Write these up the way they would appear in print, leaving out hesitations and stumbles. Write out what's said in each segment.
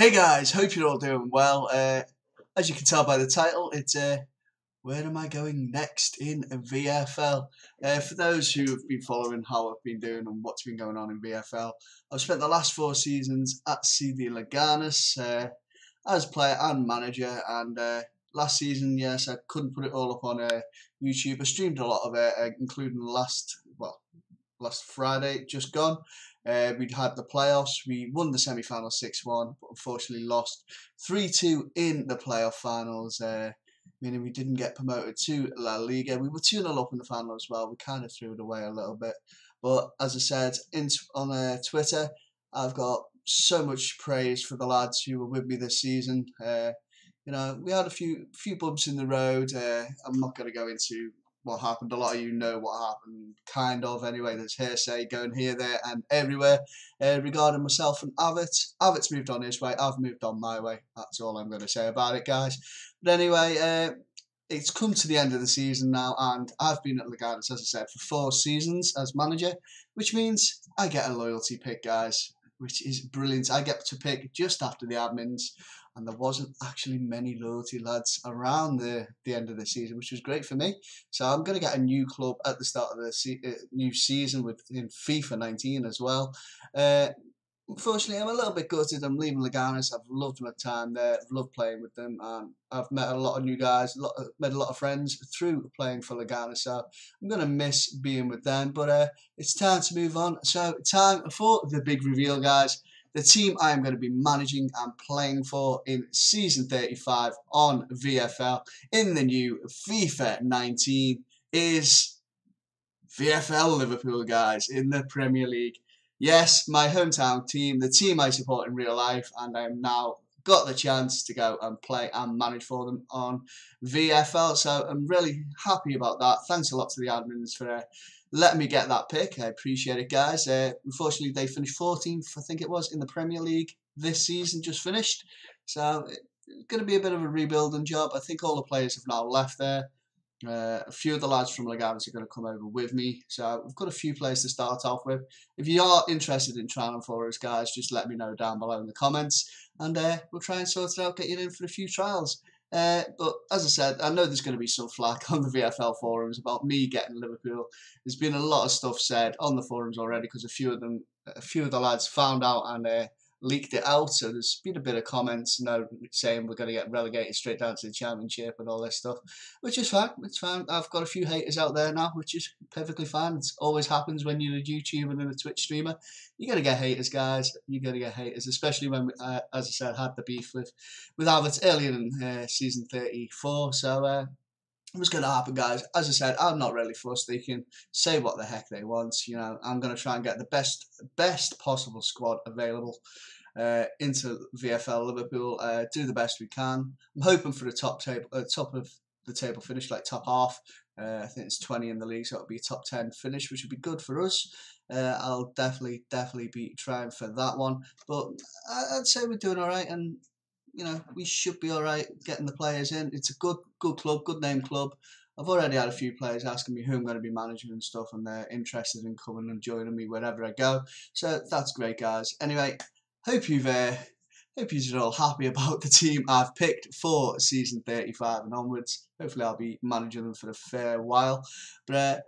Hey guys, hope you're all doing well. As you can tell by the title, it's Where Am I Going Next in VFL? For those who have been following how I've been doing and what's been going on in VFL, I've spent the last four seasons at CD Leganés as player and manager, and last season, yes, I couldn't put it all up on YouTube. I streamed a lot of it, including last Friday, just gone. We'd had the playoffs. We won the semi-final 6-1, but unfortunately lost 3-2 in the playoff finals, meaning we didn't get promoted to La Liga. We were 2-0 up in the final as well. We kind of threw it away a little bit. But as I said, on Twitter, I've got so much praise for the lads who were with me this season. You know, we had a few bumps in the road. I'm not going to go into what happened. A lot of you know what happened, kind of, anyway. There's hearsay going here, there and everywhere regarding myself and Avett. Avett's moved on his way, I've moved on my way. That's all I'm going to say about it, guys. But anyway, it's come to the end of the season now, and I've been at Leganés, as I said, for four seasons as manager, which means I get a loyalty pick, guys, which is brilliant. I get to pick just after the admins, and there wasn't actually many loyalty lads around the end of the season, which was great for me. So I'm going to get a new club at the start of the new season in FIFA 19 as well. Unfortunately, I'm a little bit gutted. I'm leaving Leganés. I've loved my time there. I've loved playing with them. I've met a lot of new guys, made a lot of friends through playing for Leganés. So I'm going to miss being with them. But it's time to move on. So time for the big reveal, guys. The team I am going to be managing and playing for in Season 35 on VFL in the new FIFA 19 is VFL Liverpool, guys, in the Premier League. Yes, my hometown team, the team I support in real life, and I have now got the chance to go and play and manage for them on VFL. So I'm really happy about that. Thanks a lot to the admins for letting me get that pick. I appreciate it, guys. Unfortunately, they finished 14th, I think it was, in the Premier League this season, just finished. So it's going to be a bit of a rebuilding job. I think all the players have now left there. A few of the lads from Leganés are going to come over with me, so we've got a few players to start off with. If you are interested in trying for us, guys, just let me know down below in the comments, and we'll try and sort it out, get you in for a few trials. But as I said, I know there's going to be some flack on the VFL forums about me getting Liverpool. There's been a lot of stuff said on the forums already because a few of the lads found out and leaked it out, so there's been a bit of comments now saying we're going to get relegated straight down to the Championship and all this stuff, which is fine. It's fine. I've got a few haters out there now, which is perfectly fine. It always happens when you're a YouTuber and a Twitch streamer. You're going to get haters, guys. You're going to get haters, especially when, as I said, had the beef with Avett earlier in Season 34, so it was going to happen, guys. As I said, I'm not really fussed. They can say what the heck they want. You know, I'm going to try and get the best possible squad available into VFL Liverpool. Do the best we can. I'm hoping for the top of the table finish, like top half. I think it's 20 in the league, so it'll be a top 10 finish, which would be good for us. I'll definitely be trying for that one. But I'd say we're doing all right, and you know, we should be all right getting the players in. It's a good club, good name club. I've already had a few players asking me who I'm going to be managing and stuff, and they're interested in coming and joining me wherever I go. So that's great, guys. Anyway, hope you're all happy about the team I've picked for Season 35 and onwards. Hopefully, I'll be managing them for a fair while. But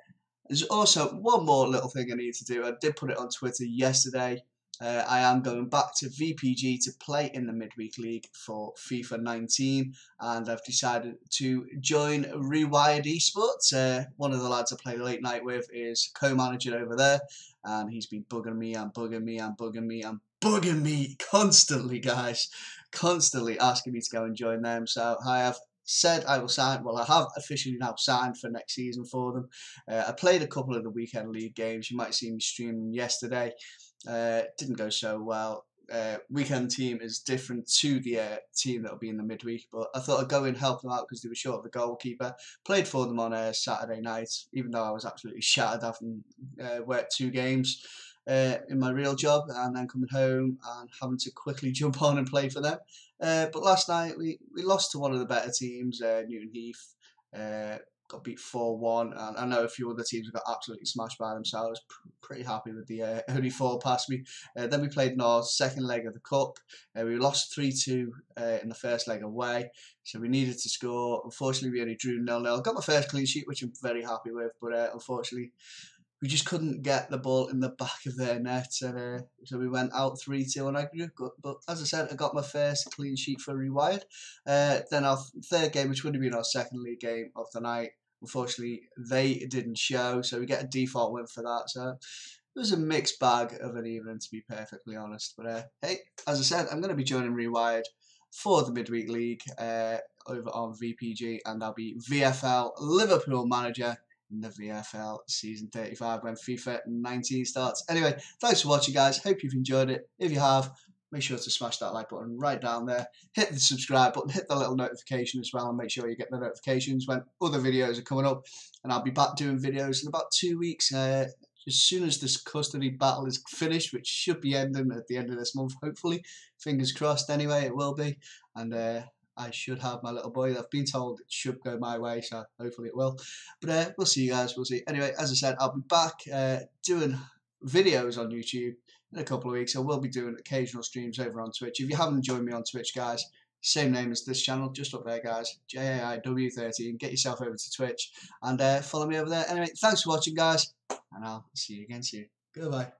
there's also one more little thing I need to do. I did put it on Twitter yesterday. I am going back to VPG to play in the midweek league for FIFA 19, and I've decided to join Rewired Esports. One of the lads I play late night with is co-manager over there, and he's been bugging me constantly, guys. Constantly asking me to go and join them. So I have said I will sign. Well, I have officially now signed for next season for them. I played a couple of the weekend league games. You might have seen me streaming yesterday. Didn't go so well. Weekend team is different to the team that will be in the midweek, but I thought I'd go and help them out because they were short of a goalkeeper. Played for them on a Saturday night, even though I was absolutely shattered having worked two games in my real job and then coming home and having to quickly jump on and play for them. But last night we lost to one of the better teams, Newton Heath. got beat 4-1, and I know a few other teams got absolutely smashed by themselves. Pretty happy with the only four past me. Then we played in our second leg of the cup. We lost 3-2 in the first leg away, so we needed to score. Unfortunately, we only drew 0-0. Got my first clean sheet, which I'm very happy with, but unfortunately, we just couldn't get the ball in the back of their net, and so we went out 3-2. And I grew good, but as I said, I got my first clean sheet for Rewired. Then our third game, which would have been our second league game of the night, unfortunately they didn't show, so we get a default win for that. So it was a mixed bag of an evening, to be perfectly honest. But hey, as I said, I'm going to be joining Rewired for the midweek league over on VPG, and I'll be VFL Liverpool manager in the VFL season 35 when FIFA 19 starts. Anyway, thanks for watching, guys. Hope you've enjoyed it. If you have, make sure to smash that like button right down there. Hit the subscribe button, hit the little notification as well, and make sure you get the notifications when other videos are coming up. And I'll be back doing videos in about 2 weeks. As soon as this custody battle is finished, which should be ending at the end of this month, hopefully. Fingers crossed, anyway, it will be. And I should have my little boy. I've been told it should go my way, so hopefully it will. But we'll see, you guys. We'll see. Anyway, as I said, I'll be back doing videos on YouTube in a couple of weeks. I will be doing occasional streams over on Twitch. If you haven't joined me on Twitch, guys, same name as this channel, just up there, guys. JAIW13. Get yourself over to Twitch and follow me over there. Anyway, thanks for watching, guys, and I'll see you again soon. Goodbye.